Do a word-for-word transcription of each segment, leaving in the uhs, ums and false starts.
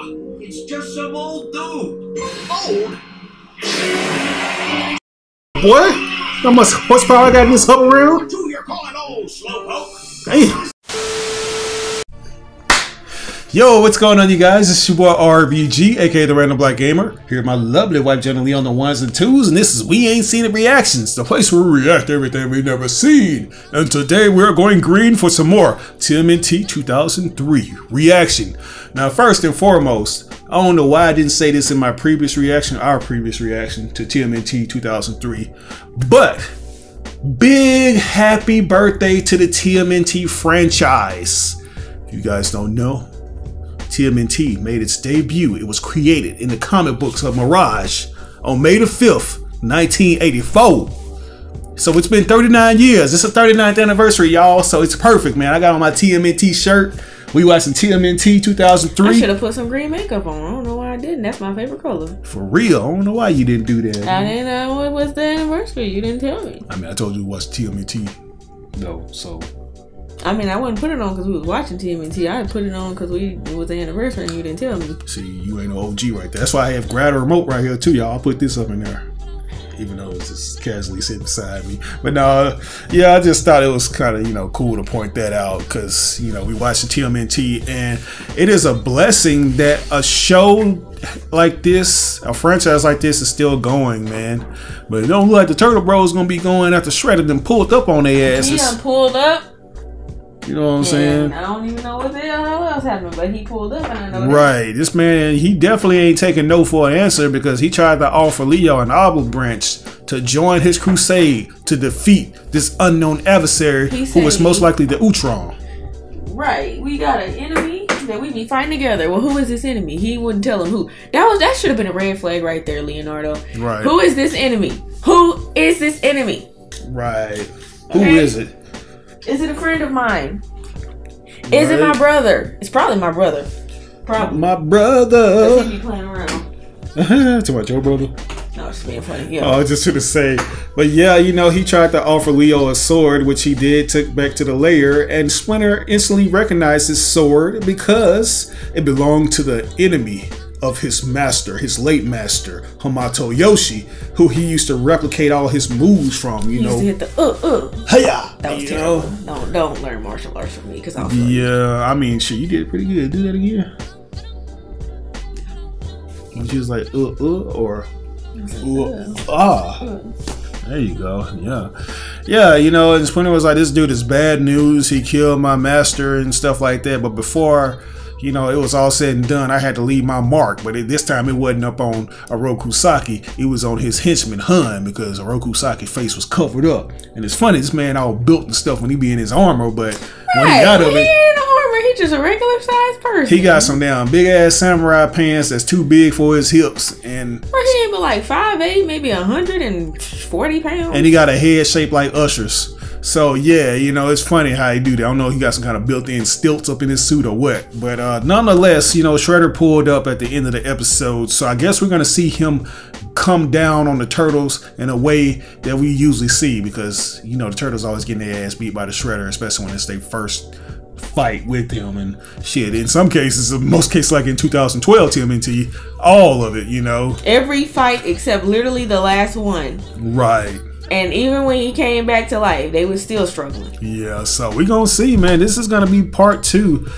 Nah, it's just some old dude. Old? Boy, how much horsepower I got in this whole room? Who you're calling old, slowpoke? Damn. Yo, what's going on, you guys? It's your boy R B G, aka the Random Black Gamer, here with my lovely wife Jenna Lee on the ones and twos, and this is We Ain't Seen It Reactions, the place where we react to everything we've never seen. And today we're going green for some more T M N T two thousand three reaction. Now, first and foremost, I don't know why I didn't say this in my previous reaction, our previous reaction to T M N T two thousand three, but big happy birthday to the T M N T franchise. If you guys don't know, T M N T made its debut. It was created in the comic books of Mirage on May the fifth, nineteen eighty-four. So it's been thirty-nine years. It's a thirty-ninth anniversary, y'all. So it's perfect, man. I got on my T M N T shirt. We watching T M N T two thousand three. I should have put some green makeup on. I don't know why I didn't. That's my favorite color. For real? I don't know why you didn't do that. Man. I didn't know it was the anniversary. You didn't tell me. I mean, I told you it was T M N T, though, so... I mean, I wouldn't put it on because we was watching T M N T. I put it on because we it was the anniversary and you didn't tell me. See, you ain't no O G right there. That's why I have grab a remote right here too, y'all. I'll put this up in there, even though it's just casually sitting beside me. But no, yeah, I just thought it was kind of, you know, cool to point that out because, you know, we watched T M N T, and it is a blessing that a show like this, a franchise like this, is still going, man. But it don't look like the Turtle Bros gonna be going after Shredder done pulled up on their asses. Yeah, pulled up. You know what I'm yeah, saying? I don't even know what the hell else happened, but he pulled up and I know right. This man, he definitely ain't taking no for an answer because he tried to offer Leo an olive branch to join his crusade to defeat this unknown adversary who was most likely the Utrom. Right. We got an enemy that we be fighting together. Well, who is this enemy? He wouldn't tell him who. That was that should have been a red flag right there, Leonardo. Right. Who is this enemy? Who is this enemy? Right. Who okay. is it? Is it a friend of mine? Right. Is it my brother? It's probably my brother. Probably. My brother. Because he be playing around. Talking about your brother? No, just being funny. Yeah. Oh, just to say. But yeah, you know, he tried to offer Leo a sword, which he did, took back to the lair, and Splinter instantly recognized his sword because it belonged to the enemy of his master, his late master, Hamato Yoshi, who he used to replicate all his moves from, you he know. He used to hit the uh, uh. Hey-ya! That was terrible. Know? Don't, don't learn martial arts from me, because I'll feel yeah, I mean, shit, you did pretty good. Do that again. And she was like, uh, uh, or, uh, ah. Uh. There you go. Yeah. Yeah, you know, and Splinter was like, this dude is bad news. He killed my master and stuff like that. But before... you know, it was all said and done, I had to leave my mark, but this time it wasn't up on Oroku Saki, it was on his henchman Hun, because Oroku Saki's face was covered up. And it's funny, this man all built and stuff when he be in his armor, but right, when he got of it, he ain't in armor, he just a regular sized person. He got some damn big ass samurai pants that's too big for his hips, and right, he ain't but like five eight, maybe one hundred forty pounds. And he got a head shaped like Usher's. So yeah, you know, it's funny how he do that. I don't know if he got some kind of built-in stilts up in his suit or what. But uh, nonetheless, you know, Shredder pulled up at the end of the episode. So I guess we're going to see him come down on the Turtles in a way that we usually see. Because, you know, the Turtles always getting their ass beat by the Shredder, especially when it's their first fight with him and shit. In some cases, in most cases, like in two thousand twelve T M N T, all of it, you know. Every fight except literally the last one. Right. And even when he came back to life, they was still struggling. Yeah, so we're going to see, man. This is going to be part two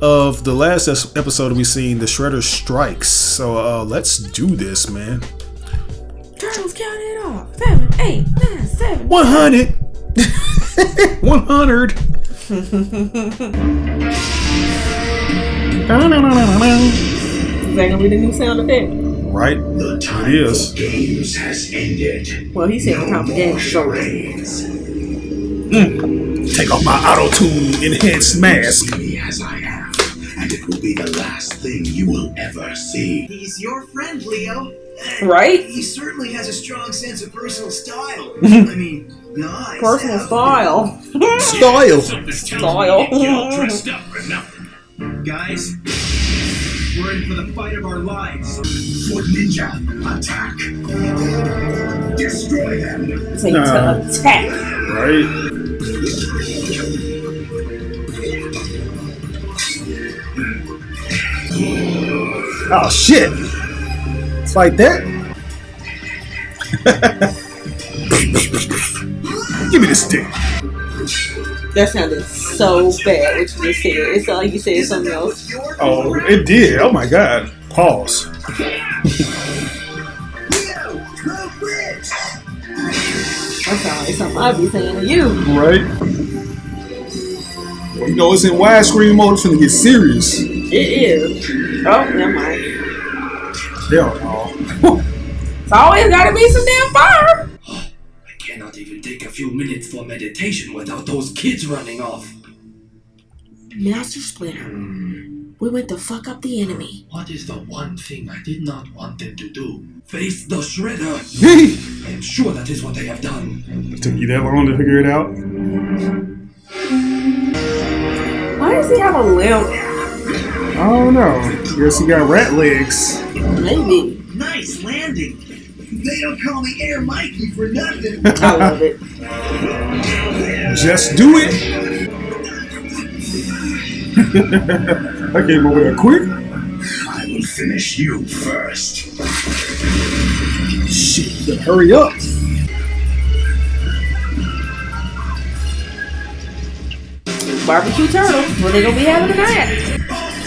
of the last episode we seen, the Shredder Strikes. So uh, let's do this, man. Turtles, count it off. Seven, eight, nine, seven. One hundred. One hundred. Is that going to be the new sound effect? Right? The time it is. Of games has ended. Well, he said no the time of games charades. Mm. Take off my auto-tune enhanced mask. Me as I am, and it will be the last thing you will ever see. He's your friend, Leo. Right? He certainly has a strong sense of personal style. I mean, nice. Personal style. Style. Style. Dressed up or nothing. Guys. We're in for the fight of our lives. Foot ninja, attack. Destroy them. Ninja, attack. Right. Oh shit! It's like that. Give me the stick. That sounded so bad. What you just said. It's like you said something else. Oh, it did. Oh my god. Pause. That sounds like something I'd be saying to you. Right. Well, you know it's in widescreen mode. It's gonna get serious. It is. Oh, never mind. Hell no. It's always gotta be some damn fire. I cannot even take a few minutes for meditation without those kids running off. Master Splinter, mm. we went to fuck up the enemy. What is the one thing I did not want them to do? Face the Shredder. I am sure that is what they have done. It took you that long to figure it out? Why does he have a limp? I don't know. Guess he got rat legs. Maybe. Nice landing. They don't call me Air Mikey for nothing. I love it. Just do it. I came over there quick. I will finish you first. Shit! Hurry up. Barbecue turtle. What they gonna be having tonight?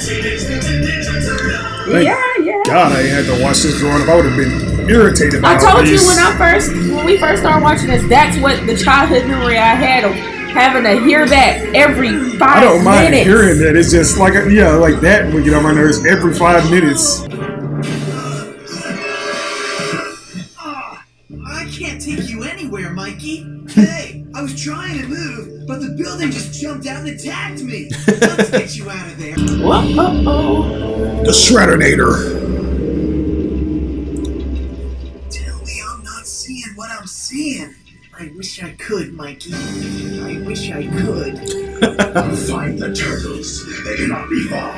Thank yeah, yeah. God, I had to watch this drawing. If I would have been irritated. By I told you when I first, when we first started watching this, that's what the childhood memory I had of having to hear that every five minutes. I don't mind minutes. hearing that. It's just like, yeah, like that would get on my nerves every five minutes. Oh, I can't take you anywhere, Mikey. Hey, I was trying to move. But the building just jumped out and attacked me. Let's get you out of there. Whoa. The Shreddernator. Tell me I'm not seeing what I'm seeing. I wish I could, Mikey. I wish I could. Find the turtles. They cannot be far.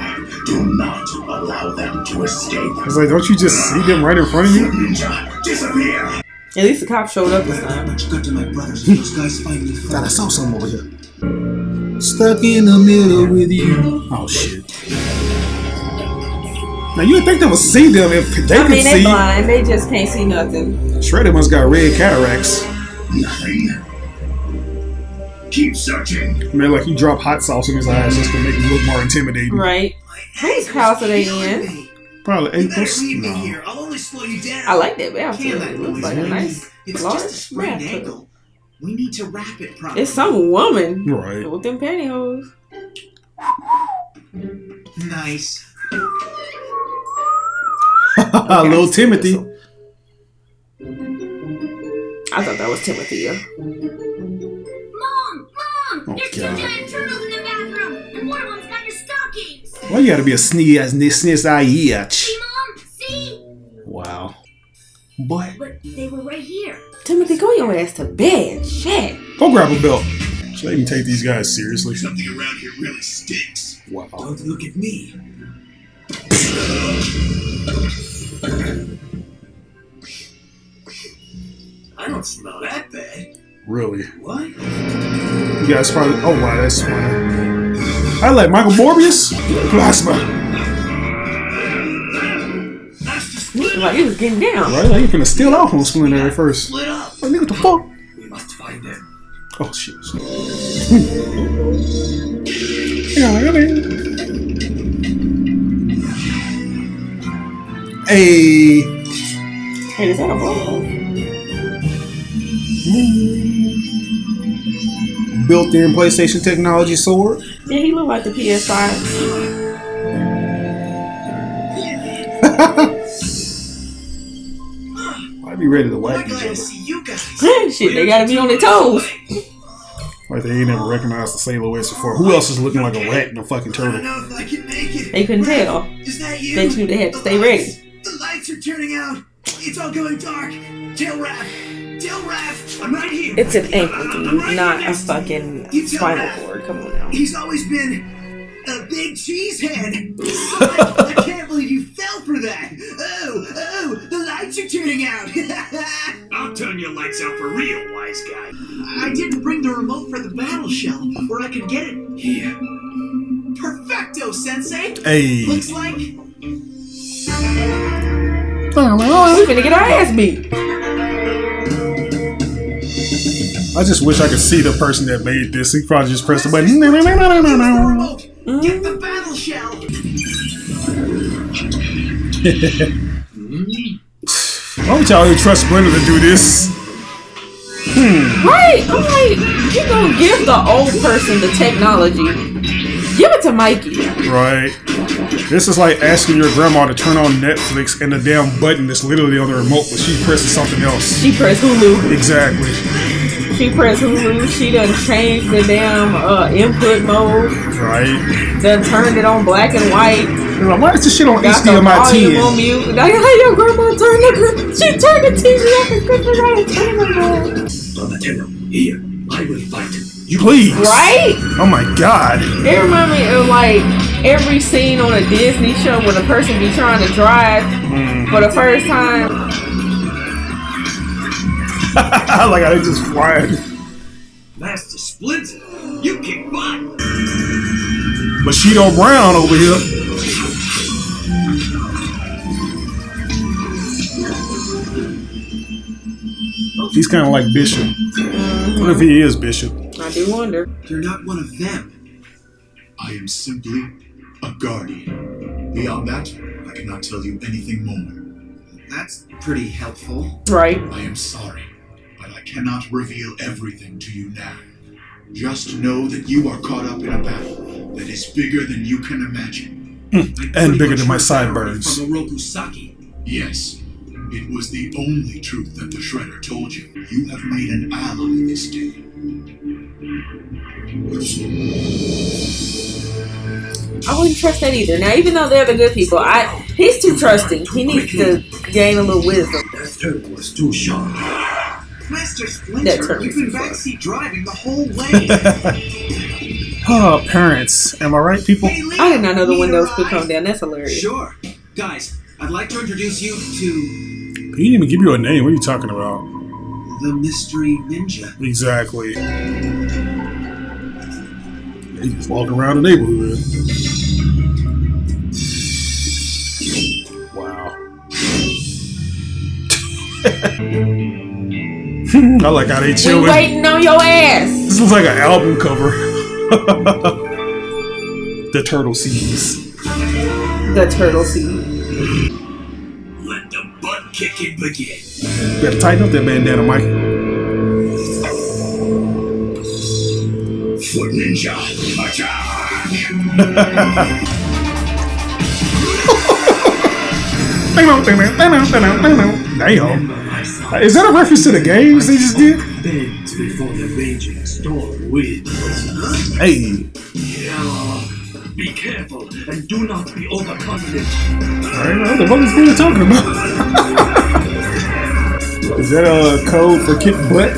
Do not allow them to escape. I was like, don't you just see them right in front of you? Disappear. At least the cop showed up this time. Much good to my brothers. Those guys finally God, I saw someone over here. Stuck in the middle with you. Oh shit! Now you would think they would see them if they I could mean, see. I mean, they blind. They just can't see nothing. Shredder must got red cataracts. Nothing. Keep searching. Man, like he dropped hot sauce in his eyes just to make him look more intimidating. Right. Whose house are they in? Probably you better leave me no. here. I'll only slow you down. I like that. It looks like a nice, it's large just a sprained ankle. We need to wrap it properly. It's some woman, right? With them pantyhose. Nice. Little Timothy. I thought that was Timothy. Yeah. Mom, mom, oh, there's two giant turtles in the bathroom, and one of them's got your stocking. Why you gotta be a sneaky ass sniss I yach? Wow. Boy. But they were right here. Timothy, go your ass to bed. Shit. Go grab a belt. Should I even take these guys seriously? Something around here really stinks. Wow. Don't look at me. I don't smell that bad. Really? What? You guys probably. Oh wow, that's funny. I like Michael Morbius. Plasma. Like he was getting down. Right, like he finna steal out from Splinter at first. Split up. Like, nigga, what the fuck? We must find them. Oh shit. Yeah, I mean. Hey. Hey, is that a ball? Built-in PlayStation technology sword. Yeah, he looked like the P S five. I'd be ready to whack each other. Shit, they gotta be on their toes. Like they ain't ever recognized the Saint Louis before. Who else is looking like a rat and a fucking turtle? They couldn't tell. They knew they had to stay ready. The lights are turning out. It's all going dark. Tail wrap. I'm right here. It's an ankle, dude, right not a fucking spinal cord. Come on now. He's always been a big cheesehead. I, I can't believe you fell for that. Oh, oh, the lights are turning out. I'll turn your lights out for real, wise guy. I didn't bring the remote for the battle shell, where I could get it here. Yeah. Perfecto, Sensei. Hey. Looks like. I'm like, oh, we finna get our ass beat. I just wish I could see the person that made this. He probably just pressed the button. Mm-hmm. Get the battle shell. Why would y'all even trust Splinter to do this? Hmm. Right? I'm like, you gonna give the old person the technology. Give it to Mikey. Right. This is like asking your grandma to turn on Netflix and the damn button that's literally on the remote, but she presses something else. She pressed Hulu. Exactly. She pressed Hulu. She done changed the damn uh, input mode. Right. Done turned it on black and white. Like, why is this shit on H D M I ten? On mute. Now you let your grandma turn the she turned the T V off and couldn't turn it on. Brother Tenno, here, I will fight it. You please. Right? Oh my god. It reminds me of like every scene on a Disney show when a person be trying to drive mm. for the first time. Like I just flying. Master Splinter, you kick butt. But she don't brown over here. He's kind of like Bishop. Mm-hmm. What if he is Bishop? I do wonder. You're not one of them. I am simply a guardian. Beyond that, I cannot tell you anything more. That's pretty helpful. Right. I am sorry, but I cannot reveal everything to you now. Just know that you are caught up in a battle that is bigger than you can imagine. Mm. And bigger than my sideburns. From Oroku Saki. Yes. It was the only truth that the Shredder told you. You have made an ally this day. I wouldn't trust that either. Now, even though they're the good people, I he's too trusting. He needs to gain a little wisdom. That turn was too sharp. Master Splinter, you've been backseat driving the whole way. Oh, parents. Am I right, people? I did not know the windows could come down. That's hilarious. Sure. Guys, I'd like to introduce you to... He didn't even give you a name. What are you talking about? The mystery ninja. Exactly. He just walking around the neighborhood. Wow. I like how they chilling. We waiting on your ass. This looks like an album cover. The turtle sees. The turtle sees. Let the butt kicking begin. You better tighten up that bandana, Mike. Foot ninja damn. Is that a reference to the games they just did? Before the raging storm winds. Hey. Yeah. Be careful and do not be overconfident. I don't know what the fuck is he talking about. Is that a code for kick butt?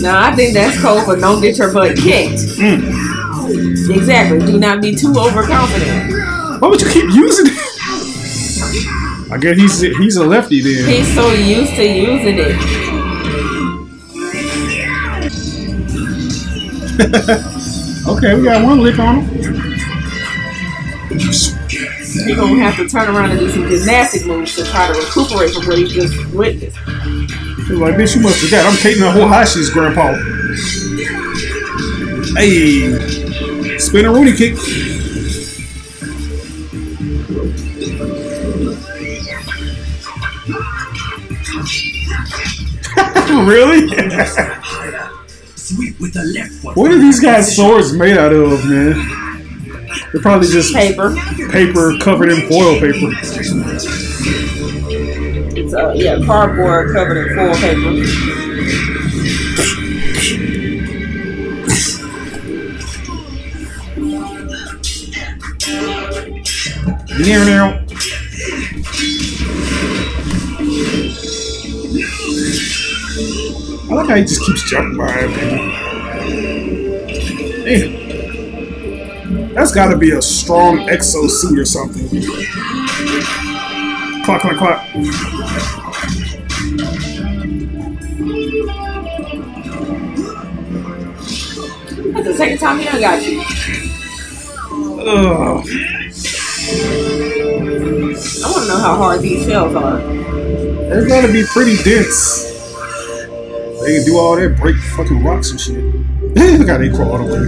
No, I think that's code for don't get your butt kicked. Mm. Exactly. Do not be too overconfident. Why would you keep using it? I guess he's he's a lefty then. He's so used to using it. Okay, we got one lick on him. He's gonna have to turn around and do some gymnastic moves to try to recuperate from what he just witnessed. Like, bitch, you must have got. I'm taking the whole Hashi's grandpa. Hey, spin a Rooney kick. Really? Sweep with the left foot. What are these guys' swords made out of, man? They're probably just paper, paper covered in foil paper. So, yeah, cardboard covered in foil paper. Near now. I like how he just keeps jumping by everything. Damn. That's gotta be a strong exosuit or something. Clock, clock, clock. That's the second time he done got you. Ugh. I'm how hard these shells are. They're gonna be pretty dense. They can do all that, break fucking rocks and shit. Look how they crawl all the way.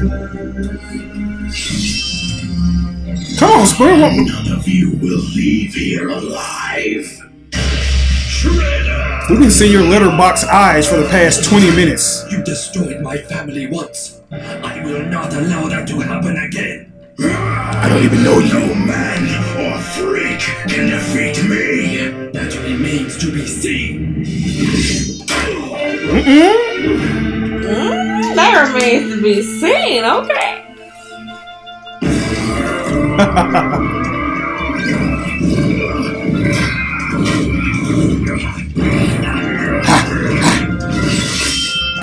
Come on, Splinter! None of you will leave here alive. Shredder! We've been seeing your letterbox eyes for the past twenty minutes. You destroyed my family once. I will not allow that to happen again. I don't even know you. No man or freak can defeat me. That remains to be seen. Mm-mm. Mm, that remains to be seen. Okay.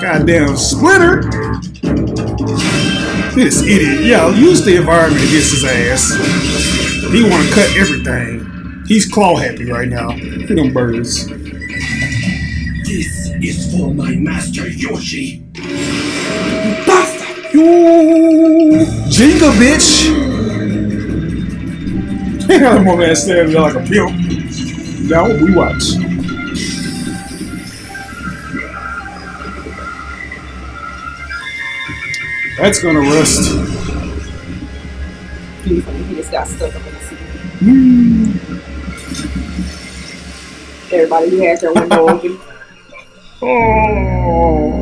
Goddamn Splinter. This idiot, yo, use the environment against his ass. He wanna cut everything. He's claw happy right now. Look at them birds. This is for my master Yoshi. Bastard! You Jenga, bitch! That more man standing there like a pimp. Now we watch. That's gonna rust. He just got stuck up in the seat. Mm. Everybody who has their window open. Oh.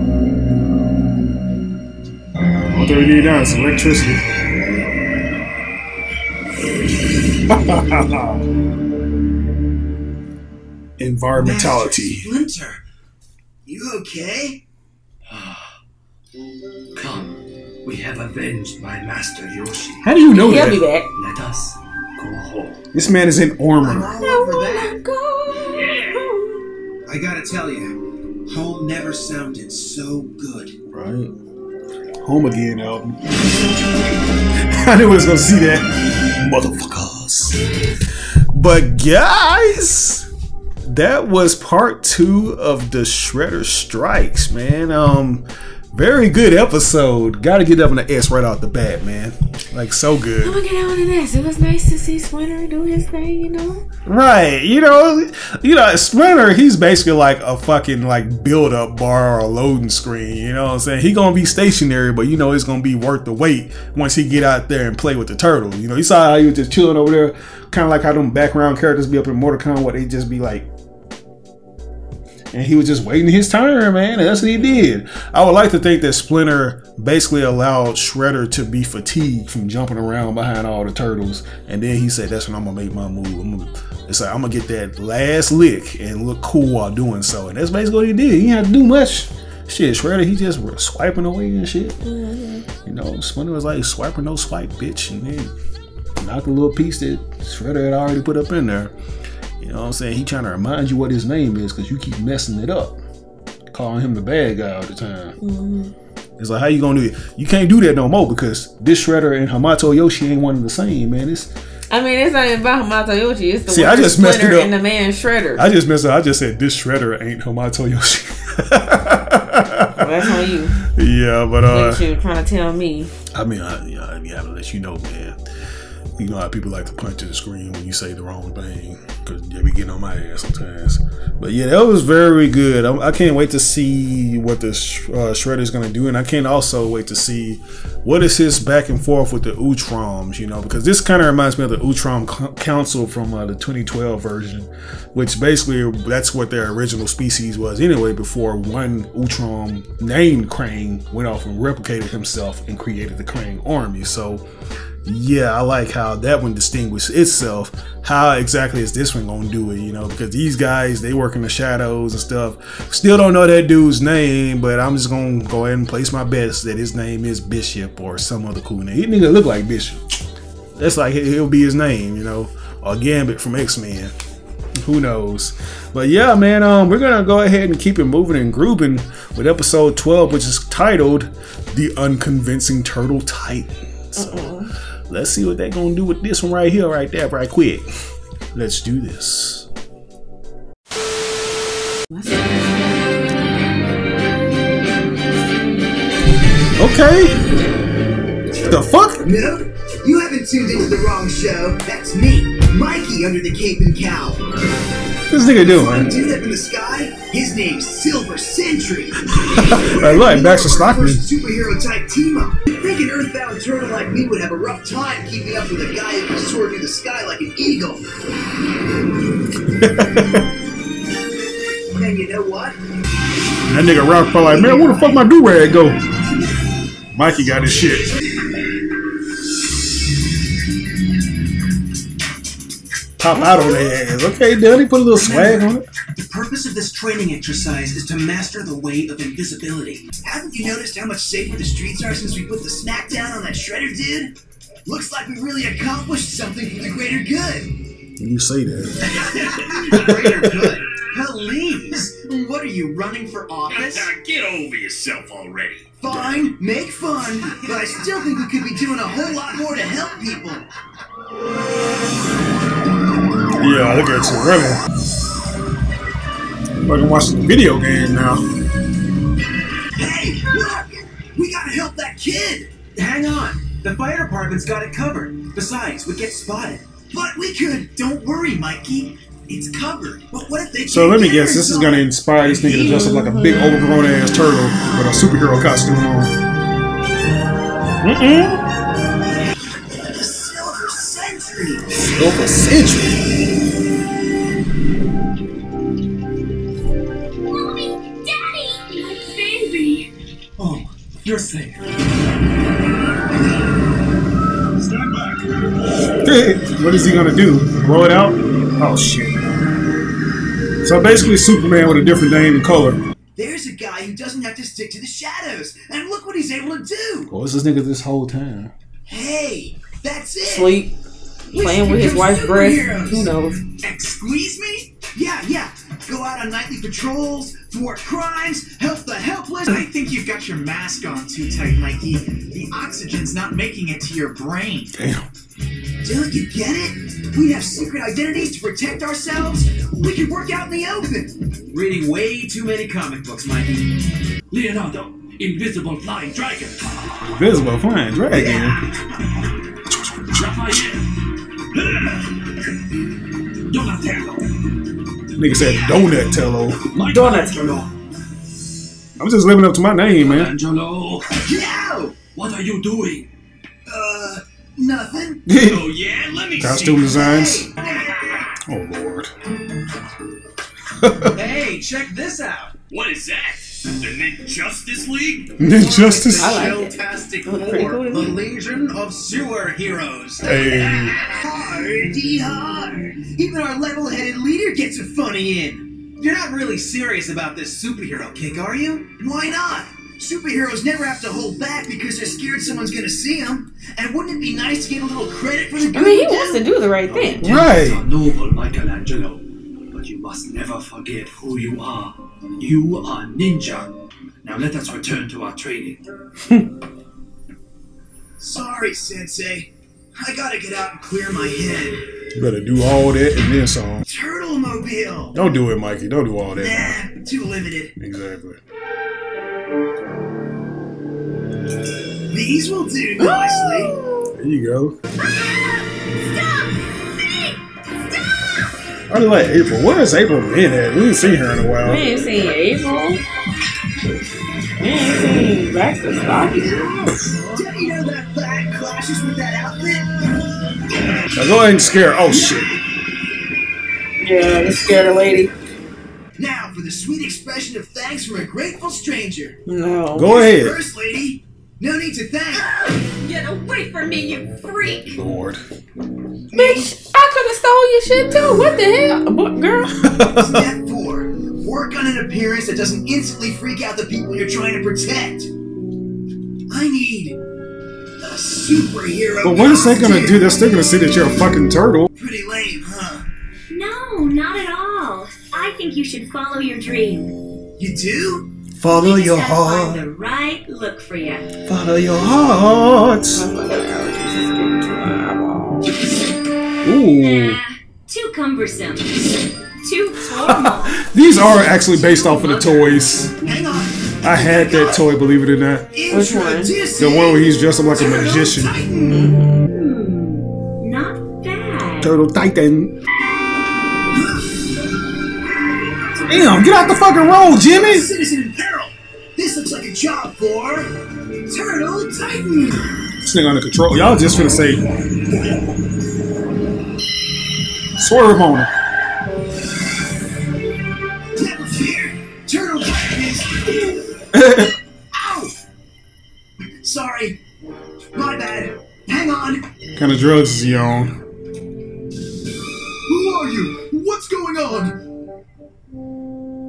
What do we need now? It's electricity. Environmentality. Splinter, you okay? Come. We have avenged my master Yoshi. How do you know that? Let us go home. This man is in armor. I'm all over that. Yeah. I gotta tell you, home never sounded so good. Right. Home again, Alvin. I knew I was gonna see that. Motherfuckers. But guys, that was part two of the Shredder Strikes, man. Um Very good episode. Gotta get up in the S right out the bat, man. Like, so good. I'm gonna get out in the S. It was nice to see Splinter do his thing, you know? Right. You know, you know, Splinter, he's basically like a fucking, like, build-up bar or a loading screen, you know what I'm saying? He gonna be stationary, but you know it's gonna be worth the wait once he get out there and play with the turtle. You know, you saw how he was just chilling over there, kind of like how them background characters be up in Mortal Kombat, where they just be like, and he was just waiting his turn, man. And that's what he did. I would like to think that Splinter basically allowed Shredder to be fatigued from jumping around behind all the turtles. And then he said, that's when I'm going to make my move. I'm gonna, it's like, I'm going to get that last lick and look cool while doing so. And that's basically what he did. He didn't have to do much. Shit, Shredder, he just swiping away and shit. You know, Splinter was like, swiping no swipe, bitch. And then knocked a little piece that Shredder had already put up in there. You know what I'm saying? He trying to remind you what his name is because you keep messing it up. Calling him the bad guy all the time. Mm-hmm. It's like, how you going to do it? You can't do that no more because this Shredder and Hamato Yoshi ain't one of the same, man. It's, I mean, it's not even about Hamato Yoshi. It's the See, I just messed it up. And the man Shredder. I just messed it up. I just said, this Shredder ain't Hamato Yoshi. Well, that's on you. Yeah, but... Uh, what you trying to tell me? I mean, I, you know, I mean, I gotta let you know, man. You know how people like to punch to the screen when you say the wrong thing, because they be getting on my ass sometimes. But yeah, that was very good. I, I can't wait to see what the sh uh, Shredder is going to do, and I can't also wait to see what is his back and forth with the Utroms, you know, because this kind of reminds me of the Utrom Council from uh, the twenty twelve version, which basically that's what their original species was anyway, before one Utrom named Krang went off and replicated himself and created the Krang army. So yeah, I like how that one distinguished itself. How exactly is this one gonna do it, you know, because these guys, they work in the shadows and stuff. Still don't know that dude's name, but I'm just gonna go ahead and place my bets that his name is Bishop or some other cool name. He nigga look like Bishop. That's like, he'll be his name, you know, or Gambit from X-Men. Who knows? But yeah, man, um, we're gonna go ahead and keep it moving and grooving with episode twelve, which is titled The Unconvincing Turtle Titan. So uh-oh. Let's see what they're gonna do with this one right here, right there, right quick. Let's do this. Okay. The fuck? Yeah. You haven't tuned into the wrong show. That's me, Mikey under the cape and cowl. What's this nigga doing? The dude up in the sky, his name's Silver Sentry. I like back to Stockman. Superhero type team up. You think an earthbound turtle like me would have a rough time keeping up with a guy who can soar through the sky like an eagle? And you know what? That nigga Ralph probably like, man, where the fuck my do rag go? Mikey got his shit. Pop out on their ass. Okay, Daddy, put a little swag on it. The purpose of this training exercise is to master the way of invisibility. Haven't you noticed how much safer the streets are since we put the smack down on that Shredder dude? Looks like we really accomplished something for the greater good. You say that. Greater good? Please! What are you, running for office? Now, now, get over yourself already. Fine, make fun, but I still think we could be doing a whole lot more to help people. Yeah, look at you, really. I'm fucking watching the video game now. Hey, look! We gotta help that kid! Hang on. The fire department's got it covered. Besides, we get spotted. But we could! Don't worry, Mikey. It's covered. But what if they So let me guess, this is gonna inspire this nigga to dress up like a big overgrown ass turtle with a superhero costume on. Mm-mm. The Silver Sentry! Silver Sentry? You're safe. Stand back. What is he gonna do? Roll it out? Oh shit. So basically Superman with a different name and color. There's a guy who doesn't have to stick to the shadows. And look what he's able to do. What was this nigga this whole time? Hey, that's it. Sleep. We playing with his wife's breath. Who knows? Excuse me? Yeah, yeah. Go out on nightly patrols, thwart crimes, help the helpless. I think you've got your mask on too tight, Mikey. The oxygen's not making it to your brain. Damn. Don't you get it? We have secret identities to protect ourselves. We can work out in the open. Reading way too many comic books, Mikey. Leonardo, invisible flying dragon. Invisible flying dragon? Yeah. Raphael. Donatello. Nigga said Donatello. Donatello. I'm just living up to my name, man. Angelo. Yo! What are you doing? Uh, nothing. Oh yeah, let me costume see. Designs. Hey. Oh lord. Hey, check this out. What is that? The Ninth Justice League? Ninth Justice League. I like Fantastic Four, the Legion of Sewer Heroes. Hey. Hardy hard. Even our level-headed leader gets a funny in. You're not really serious about this superhero kick, are you? Why not? Superheroes never have to hold back because they're scared someone's gonna see them. And wouldn't it be nice to get a little credit for the good? I mean, he wants to do the right thing. Right. You're noble, Michelangelo. But you must never forget who you are. You are ninja. Now let us return to our training. Sorry, Sensei. I gotta get out and clear my head. You better do all that and then some. Turtle mobile. Don't do it, Mikey. Don't do all that. Nah, too limited. Exactly. These will do nicely. Ooh. There you go. Ah! Stop! I like April. Where has April been at? We didn't see her in a while. We ain't seen April. We ain't seen back to Stocky. Don't you know that black clashes with that outfit? Now go ahead and scare. Oh shit. Yeah, let's scare the lady. Now for the sweet expression of thanks from a grateful stranger. No. Go ahead. First lady. No need to thank. Oh, get away from me, you freak! Lord. Bitch, I could have stole your shit too. What the hell? What, girl? Step four. Work on an appearance that doesn't instantly freak out the people you're trying to protect. I need a superhero. But what is they gonna do? They're still gonna see that you're a fucking turtle. Pretty lame, huh? No, not at all. I think you should follow your dream. You do? Follow your heart. Find the right look for you. Follow your heart. Ooh. Nah, too cumbersome. Too formal. These are actually based off of the toys. Hang on. I had that toy, believe it or not. Which one? The one where he's dressed up like a magician. Turtle Titan. Damn, get out the fucking road, Jimmy! Citizen in peril. This looks like a job for Turtle Titan. This nigga under control. Y'all just finna say swerve on him. Ow! Sorry, my bad. Hang on. What kind of drugs is he on? Who are you? What's going on?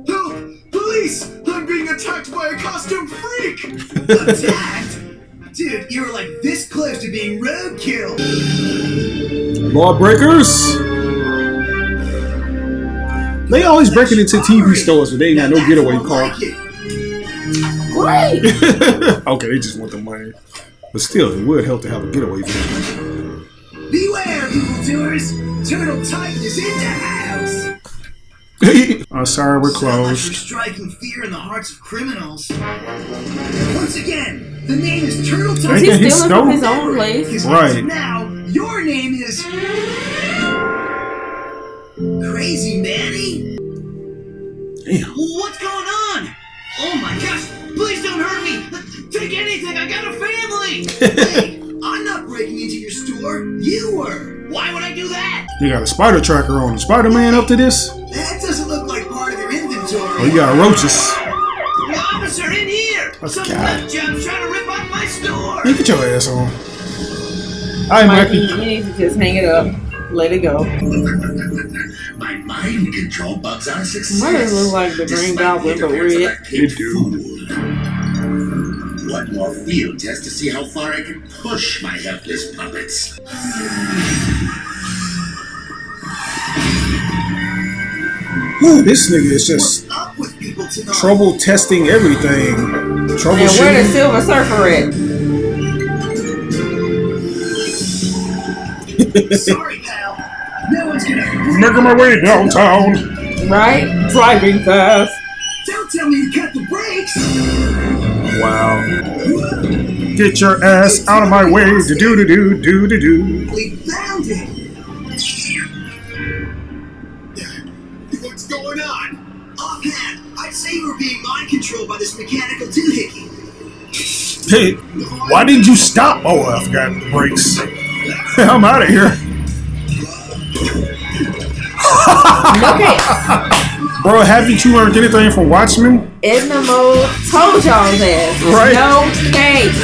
Help! Police! I'm being attacked by a costume freak. Attacked? Dude, you were like this close to being roadkill. Lawbreakers. They always I'm breaking sorry. into T V stores, but they ain't got no getaway car. Like Great. Okay, they just want the money. But still, it would help to have a getaway van. Beware, evildoers! Turtle Titan is in the house! Oh, sorry, we're closed. You're striking fear in the hearts of criminals. Once again, the name is Turtle Titan. He's stealing he's from his own place. His right. Now, your name is... Crazy Manny? Damn. What's going on? Oh my gosh, please don't hurt me! Take anything, I got a family! Hey, I'm not breaking into your store, you were! Why would I do that? You got a spider tracker on. Spider-Man up to this? That doesn't look like part of your inventory. Oh, you got roaches. The officer in here! Oh, some nut job's trying to rip off my store! You get your ass on. Alright, Mikey. You need to just hang it up. Let it go. My mind control bugs are a success. Why does it look like the Green Goblin, but red? It do. One more field test to see how far I can push my helpless puppets. Ooh, this nigga is just trouble testing everything. Trouble and where the Silver Surfer at? Sorry, pal. No one's gonna making my way downtown. Right? Driving fast. Don't tell me you cut the brakes. Wow. Get your ass out of my way. Do do do do do do do. We found it. What's going on? Offhand, I'd say you were being mind controlled by this mechanical doohickey. Hey, why didn't you stop? Oh, I forgot the brakes. I'm out of here. Okay. Bro, haven't you learned anything from Watchmen? Edna Mode told y'all that. Right? No case.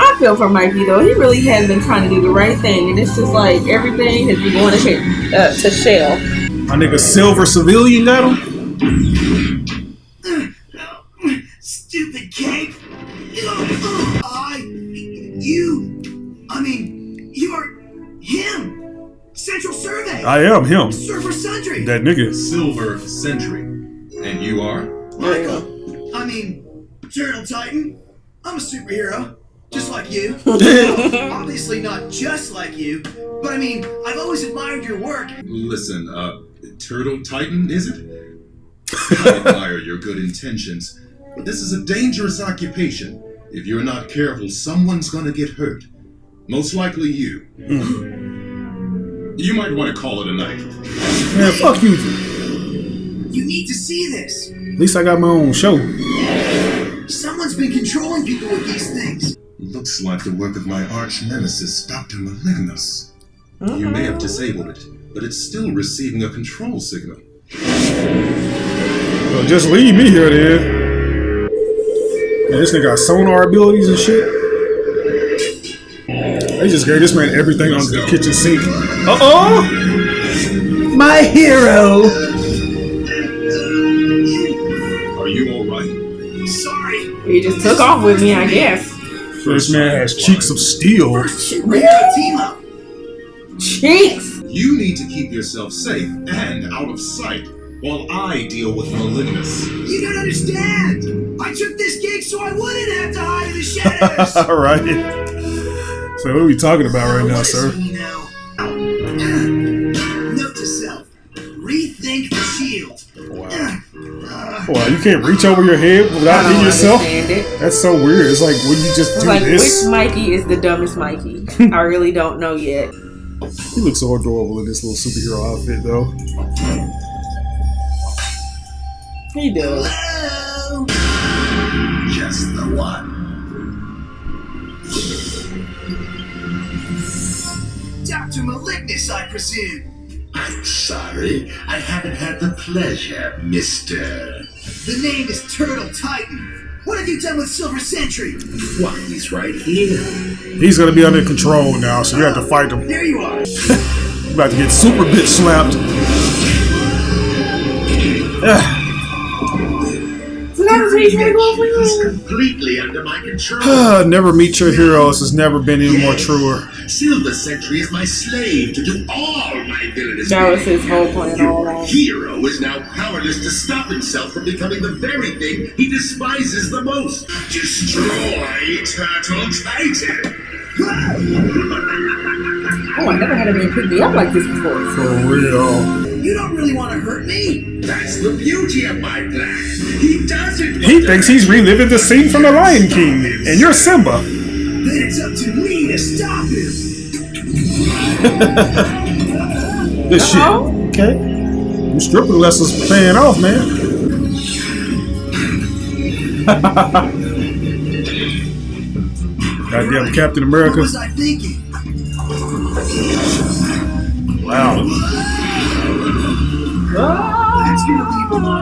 I feel for Mikey though. He really has been trying to do the right thing, and it's just like everything has been going to hit, uh, to shell. My nigga Silver Civilian got him. Stupid cape. I, you, I mean, you're him. Central Survey! I am him. Silver Sentry! That nigga. Silver Sentry. And you are? Michael. I mean, Turtle Titan. I'm a superhero. Just like you. Well, obviously not just like you. But I mean, I've always admired your work. Listen, uh, Turtle Titan, is it? I admire your good intentions. But this is a dangerous occupation. If you're not careful, someone's gonna get hurt. Most likely you. Mm. You might want to call it a night. Man, fuck you. You need to see this. At least I got my own show. Someone's been controlling people with these things. Looks like the work of my arch nemesis, Doctor Malignus. Uh-huh. You may have disabled it, but it's still receiving a control signal. Well, just leave me here, then. Man, this nigga got sonar abilities and shit. They just gave this man everything on the kitchen sink. Uh-oh! My hero! Are you alright? Sorry. He just took off with me, I guess. This man has cheeks of steel. Really? Cheeks! You need to keep yourself safe and out of sight while I deal with Malignus. You don't understand! I took this gig so I wouldn't have to hide in the shadows! Alright. So what are we talking about right now, sir? Note to self. Rethink the shield. Wow. Wow, you can't reach over your head without hitting yourself? I don't understand it. That's so weird. It's like, would you just do like, this? Which Mikey is the dumbest Mikey? I really don't know yet. He looks so adorable in this little superhero outfit, though. He does. Hello. Just the one. Doctor Malignus, I presume. I'm sorry, I haven't had the pleasure, mister. The name is Turtle Titan. What have you done with Silver Sentry? Why, he's right here. He's gonna be under control now, so you have to fight him. There you are. You're about to get super bitch slapped. So that he's he's completely under my control. Never meet your heroes has never been any more truer. Silver Sentry is my slave to do all my villainous. That was his whole plan all along. Your hero is now powerless to stop himself from becoming the very thing he despises the most. Destroy Turtle Titan! Oh, I never had anyone pick me up like this before. For real. You don't really want to hurt me. That's the beauty of my plan. He doesn't. He thinks he's reliving the scene from The Lion King, and you're Simba. Then it's up to me to stop him. This uh -oh. shit. Okay. Your stripping lessons paying off, man. Goddamn Captain America. What was I thinking? Wow. That's gonna leave a lot.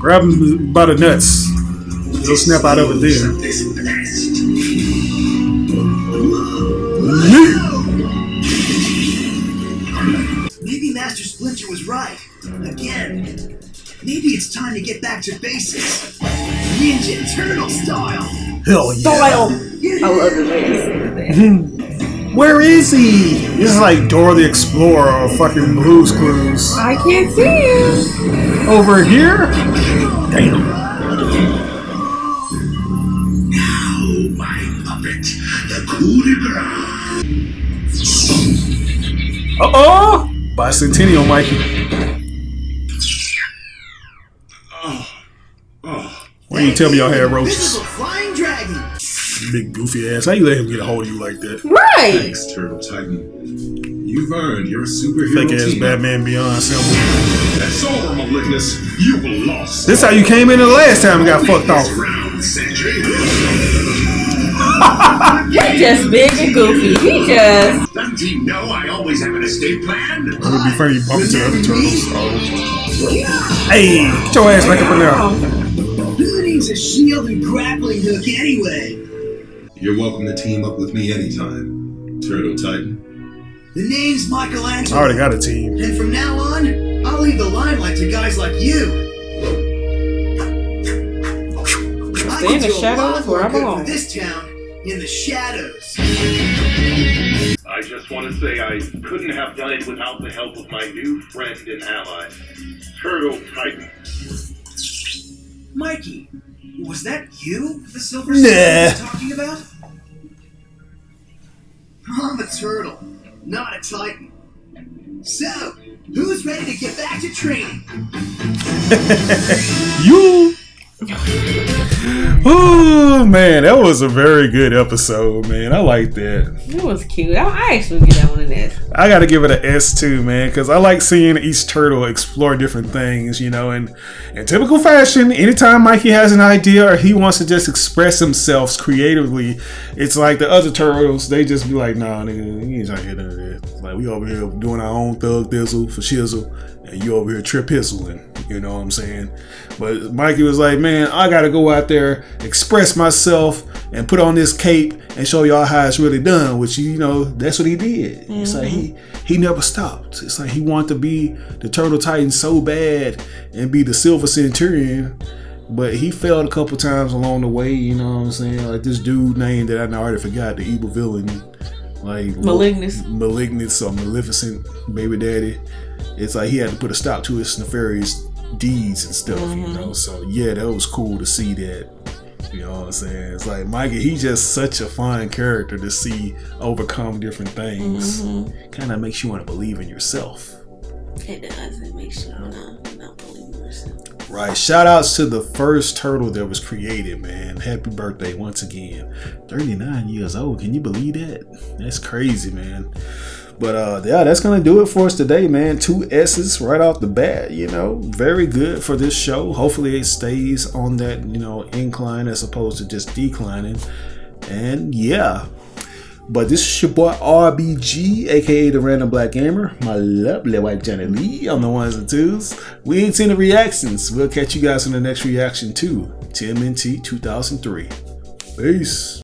Grab him by the nuts. He'll snap out of it there. Maybe Master Splinter was right. Again. Maybe it's time to get back to basics. Ninja Turtle style. Hell yeah. Style. I love the way you say that. Where is he? This is like Dora the Explorer or fucking Blue's Clues. I can't see him. Over here? Damn. Uh-oh! Bicentennial Mikey. Oh. Oh. Why didn't you tell me y'all had roaches? This is a flying dragon. Big goofy ass. How you let him get a hold of you like that? Right! Thanks, Turtle Titan. You've earned your superhero Fake ass team. Batman Beyond symbol. That's over, Malignus. You were lost. This how you came in the last time and got fucked off. You're just big and goofy. He just. Doesn't he know I always have an escape plan? It would be funny you bump into other turtles. Oh. Hey, get your ass back up in there. Who needs a shield and grappling hook anyway? You're welcome to team up with me anytime, Turtle Titan. The name's Michelangelo. I already got a team. And from now on, I'll leave the limelight to guys like you. Stay in the shadows where I belong. This town. In the shadows. I just want to say I couldn't have done it without the help of my new friend and ally, Turtle Titan. Mikey, was that you the Silver Sentry was talking about? I'm a turtle, not a titan. So, who's ready to get back to training? You! Oh man, that was a very good episode, man. I like that. It was cute. I, I actually give that one an S. I gotta give it an S too, man, because I like seeing each turtle explore different things, you know. And in typical fashion, anytime Mikey has an idea or he wants to just express himself creatively, it's like the other turtles, they just be like, "Nah, nigga, you ain't trying to hear none of that. Like we over here doing our own thug thizzle for shizzle, and you over here trip hizzling." You know what I'm saying? But Mikey was like, man, I gotta go out there, express myself, and put on this cape and show y'all how it's really done. Which, you know, that's what he did. Mm-hmm. It's like he he never stopped. It's like he wanted to be the Turtle Titan so bad and be the Silver Centurion, but he failed a couple times along the way. You know what I'm saying? Like this dude name that I already forgot, the evil villain, like Malignus, Malignus or Maleficent, baby daddy. It's like he had to put a stop to his nefarious deeds and stuff, mm-hmm. you know. So yeah, that was cool to see that. You know what I'm saying? It's like Mikey, he's just such a fun character to see overcome different things. Mm-hmm. Kind of makes you want to believe in yourself. It does. It makes you want to not believe in yourself. right? Shout outs to the first turtle that was created, man. Happy birthday once again. thirty-nine years old. Can you believe that? That's crazy, man. But uh, yeah, that's going to do it for us today, man. Two S's right off the bat, you know, very good for this show. Hopefully it stays on that, you know, incline as opposed to just declining. And yeah. But this is your boy R B G, aka the Random Black Gamer, my lovely wife Janet Lee on the ones and twos. We ain't seen the reactions. We'll catch you guys in the next reaction to T M N T two thousand three. Peace.